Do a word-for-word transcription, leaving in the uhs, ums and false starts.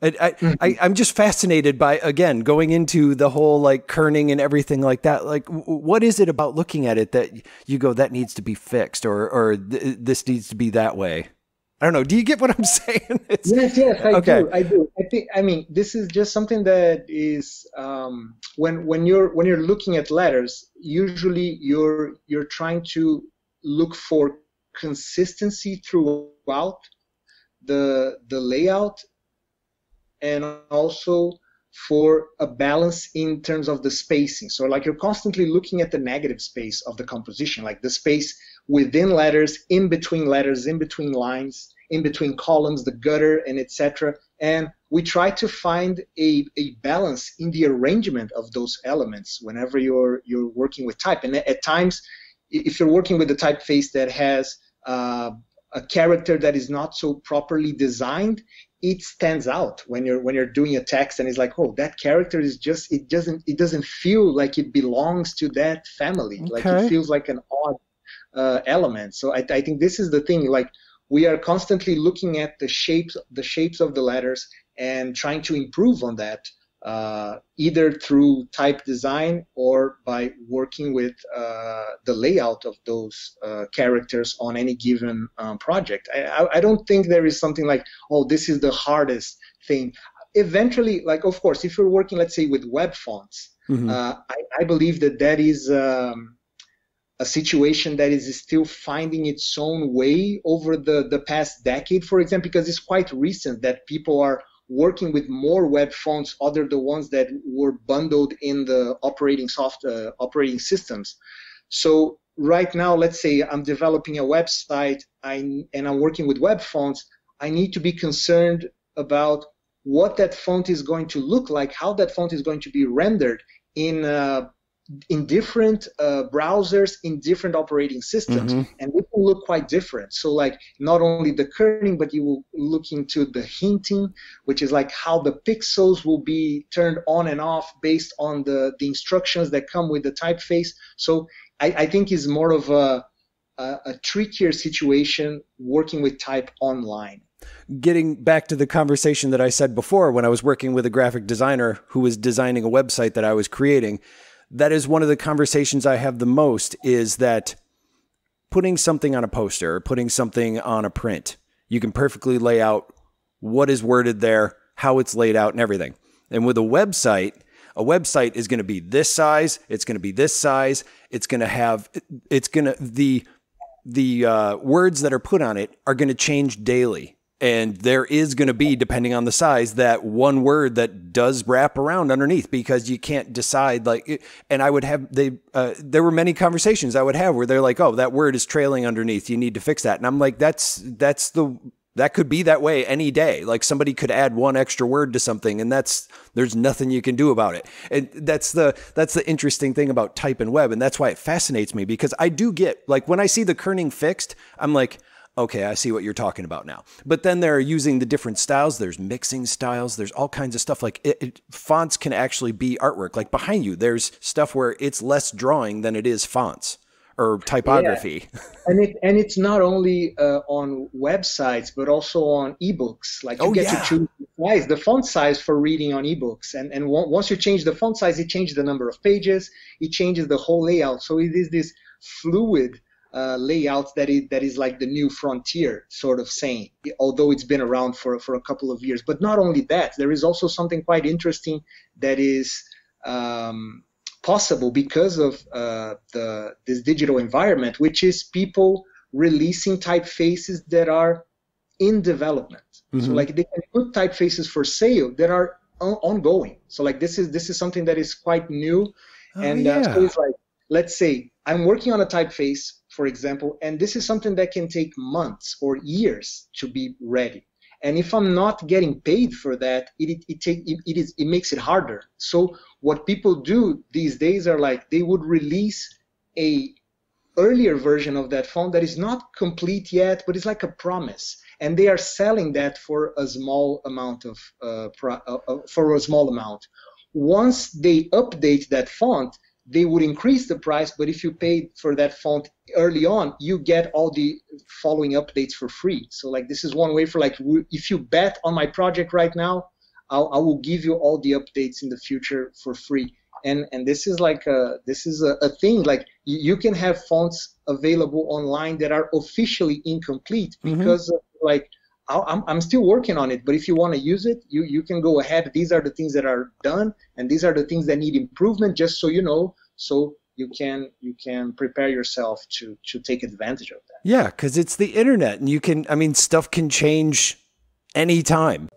I, I, mm-hmm. I, I'm just fascinated by, again, going into the whole like kerning and everything like that. Like, w what is it about looking at it that you go, that needs to be fixed, or, or th this needs to be that way? I don't know. Do you get what I'm saying? It's, yes, yes, I okay. do. I do. I think, I mean, this is just something that is, um, when, when you're, when you're looking at letters, usually you're, you're trying to look for consistency throughout the, the layout, and also for a balance in terms of the spacing. So like you're constantly looking at the negative space of the composition, like the space within letters, in between letters, in between lines, in between columns, the gutter, and et cetera. And we try to find a, a balance in the arrangement of those elements whenever you're, you're working with type. And at times, if you're working with a typeface that has uh, a character that is not so properly designed, it stands out when you're when you're doing a text, and it's like, oh, that character is just it doesn't it doesn't feel like it belongs to that family. Okay. Like it feels like an odd uh, element. So I, I think this is the thing. Like we are constantly looking at the shapes the shapes of the letters and trying to improve on that, uh, either through type design or by working with uh, the layout of those uh, characters on any given um, project. I, I, I don't think there is something like, oh, this is the hardest thing. Eventually, like, of course, if you're working, let's say, with web fonts, mm-hmm. uh, I, I believe that that is um, a situation that is still finding its own way over the, the past decade, for example, because it's quite recent that people are working with more web fonts other than the ones that were bundled in the operating soft uh, operating systems. So right now, let's say I'm developing a website I, and I'm working with web fonts. I need to be concerned about what that font is going to look like, how that font is going to be rendered in uh, in different uh, browsers, in different operating systems, mm-hmm. and it will look quite different. So like not only the kerning, but you will look into the hinting, which is like how the pixels will be turned on and off based on the, the instructions that come with the typeface. So I, I think it's more of a, a, a trickier situation working with type online. Getting back to the conversation that I said before, when I was working with a graphic designer who was designing a website that I was creating, that is one of the conversations I have the most, is that putting something on a poster or putting something on a print, you can perfectly lay out what is worded there, how it's laid out and everything. And with a website, a website is going to be this size. It's going to be this size. It's going to have, it's going to, the, the uh, words that are put on it are going to change daily. And there is going to be, depending on the size, that one word that does wrap around underneath, because you can't decide like, and I would have, they, uh, there were many conversations I would have where they're like, oh, that word is trailing underneath. You need to fix that. And I'm like, that's, that's the, that could be that way any day. Like somebody could add one extra word to something, and that's, there's nothing you can do about it. And that's the, that's the interesting thing about type and web. And that's why it fascinates me, because I do get like, when I see the kerning fixed, I'm like, okay, I see what you're talking about now. But then they're using the different styles. There's mixing styles. There's all kinds of stuff. Like it, it, fonts can actually be artwork. Like behind you, there's stuff where it's less drawing than it is fonts or typography. Yeah. And it and it's not only uh, on websites, but also on ebooks. Like you oh, get yeah. to choose the size, the font size for reading on ebooks. And and once you change the font size, it changes the number of pages. It changes the whole layout. So it is this fluid Uh, layouts that is that is like the new frontier sort of saying, although it's been around for for a couple of years. But not only that, there is also something quite interesting that is um, possible because of uh, the this digital environment, which is people releasing typefaces that are in development. Mm-hmm. So like they can put typefaces for sale that are on ongoing. So like this is this is something that is quite new, oh, and yeah. uh, so it's like, let's say I'm working on a typeface, for example, and this is something that can take months or years to be ready. And if I'm not getting paid for that, it it it, take, it, it is it makes it harder. So what people do these days are like they would release a earlier version of that font that is not complete yet, but it's like a promise, and they are selling that for a small amount of uh, pro, uh, uh, for a small amount. Once they update that font, they would increase the price, but if you paid for that font early on, you get all the following updates for free. So like this is one way for like, if you bet on my project right now, I'll, I will give you all the updates in the future for free. And and this is like a, this is a, a thing, like you can have fonts available online that are officially incomplete because mm-hmm. of, like I'm, I'm still working on it, but if you want to use it, you, you can go ahead. These are the things that are done, and these are the things that need improvement, just so you know, so you can you can prepare yourself to, to take advantage of that. Yeah, because it's the internet, and you can, I mean, stuff can change anytime.